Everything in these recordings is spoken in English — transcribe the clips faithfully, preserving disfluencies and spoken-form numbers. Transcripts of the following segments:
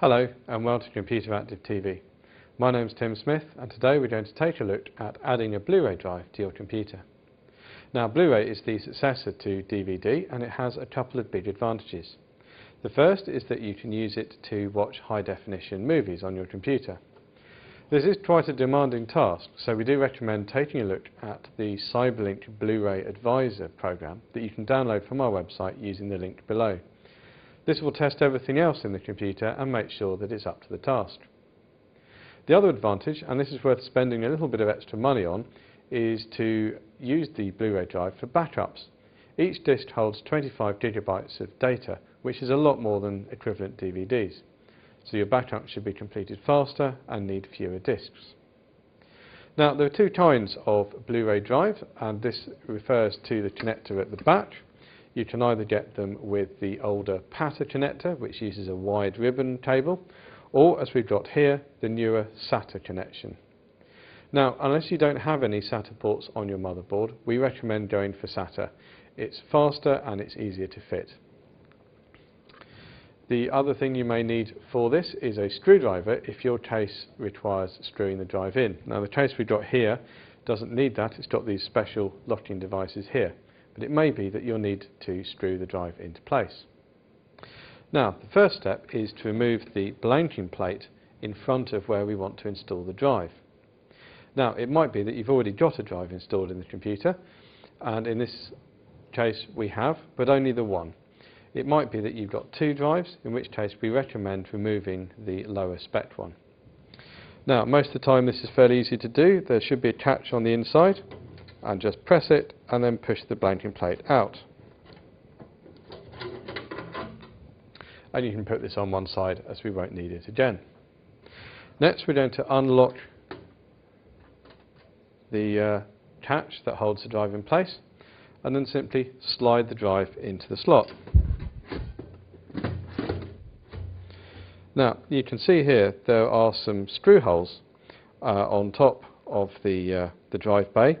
Hello and welcome to Computer Active T V. My name is Tim Smith and today we're going to take a look at adding a Blu-ray drive to your computer. Now Blu-ray is the successor to D V D and it has a couple of big advantages. The first is that you can use it to watch high definition movies on your computer. This is quite a demanding task, so we do recommend taking a look at the CyberLink Blu-ray Advisor program that you can download from our website using the link below. This will test everything else in the computer and make sure that it's up to the task. The other advantage, and this is worth spending a little bit of extra money on, is to use the Blu-ray drive for backups. Each disc holds twenty-five gigabytes of data, which is a lot more than equivalent D V Ds. So your backups should be completed faster and need fewer discs. Now there are two kinds of Blu-ray drive, and this refers to the connector at the back. You can either get them with the older PATA connector, which uses a wide ribbon cable, or, as we've got here, the newer SATA connection. Now, unless you don't have any SATA ports on your motherboard, we recommend going for SATA. It's faster and it's easier to fit. The other thing you may need for this is a screwdriver if your case requires screwing the drive in. Now, the case we've got here doesn't need that. It's got these special locking devices here. But it may be that you'll need to screw the drive into place. Now, the first step is to remove the blanking plate in front of where we want to install the drive. Now, it might be that you've already got a drive installed in the computer, and in this case we have, but only the one. It might be that you've got two drives, in which case we recommend removing the lower spec one. Now, most of the time this is fairly easy to do. There should be a catch on the inside, and just press it and then push the blanking plate out. And you can put this on one side as we won't need it again. Next we're going to unlock the uh, catch that holds the drive in place and then simply slide the drive into the slot. Now you can see here there are some screw holes uh, on top of the, uh, the drive bay,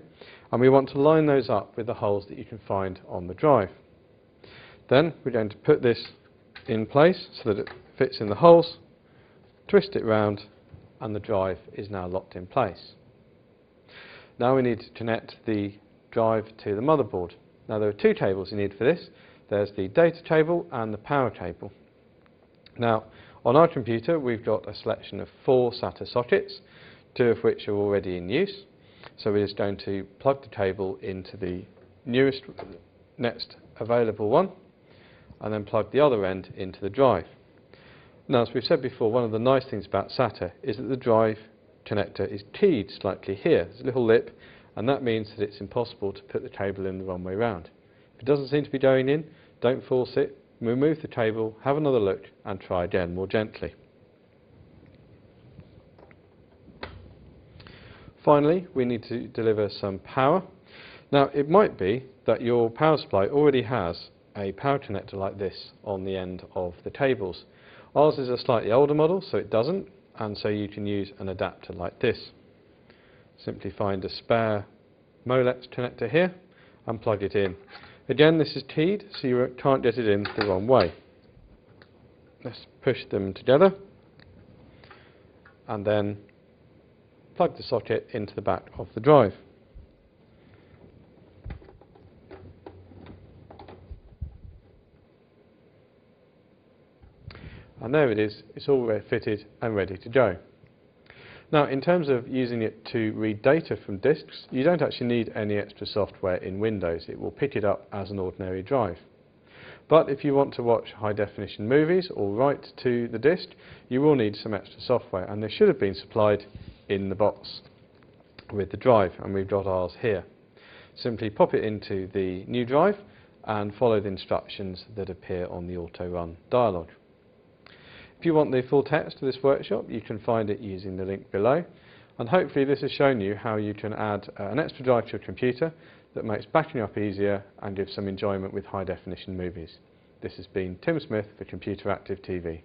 and we want to line those up with the holes that you can find on the drive. Then we're going to put this in place so that it fits in the holes, twist it round, and the drive is now locked in place. Now we need to connect the drive to the motherboard. Now there are two cables you need for this. There's the data cable and the power cable. Now on our computer we've got a selection of four SATA sockets, two of which are already in use. So we're just going to plug the cable into the newest, next available one, and then plug the other end into the drive. Now, as we've said before, one of the nice things about SATA is that the drive connector is keyed slightly here. There's a little lip, and that means that it's impossible to put the cable in the wrong way round. If it doesn't seem to be going in, don't force it. Remove the cable, have another look, and try again more gently. Finally, we need to deliver some power. Now, it might be that your power supply already has a power connector like this on the end of the cables. Ours is a slightly older model, so it doesn't, and so you can use an adapter like this. Simply find a spare Molex connector here and plug it in. Again, this is keyed, so you can't get it in the wrong way. Let's push them together and then plug the socket into the back of the drive. And there it is, it's all fitted and ready to go. Now in terms of using it to read data from disks, you don't actually need any extra software in Windows. It will pick it up as an ordinary drive. But if you want to watch high definition movies or write to the disk, you will need some extra software, and this should have been supplied in the box with the drive, and we've got ours here. Simply pop it into the new drive and follow the instructions that appear on the auto run dialog. If you want the full text of this workshop, you can find it using the link below, and hopefully this has shown you how you can add uh, an extra drive to your computer that makes backing up easier and gives some enjoyment with high definition movies. This has been Tim Smith for Computer Active T V.